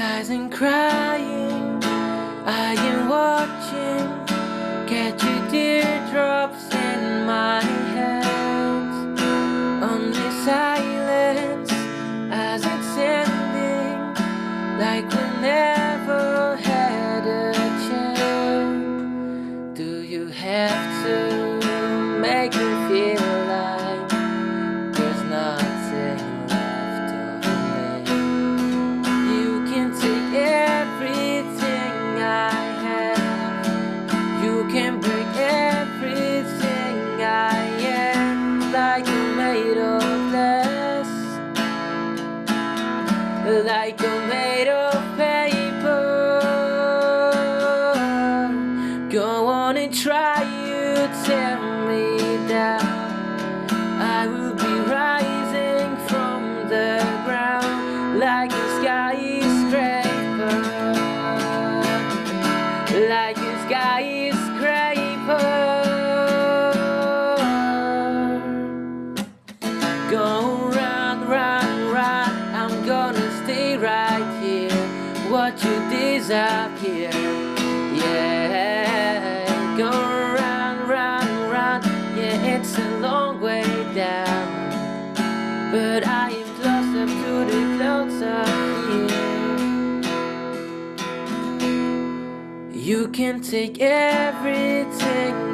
skies and crying. I am watching, catch your teardrops in my hands. Only silence as it's ending, like we never had a chance. Do you have to make me feel like there's nothing left of me? You can take everything I have, you can break everything I am, like I'm made of glass, like I'm made of paper. Go on and try, you tell me that I will be rising from the ground like a skyscraper, like a skyscraper. Go run, run, run, I'm gonna stay right here, watch you disappear. Yeah, go run, run, run, yeah, it's a long way down, but I am closer to the clouds up here. You can take everything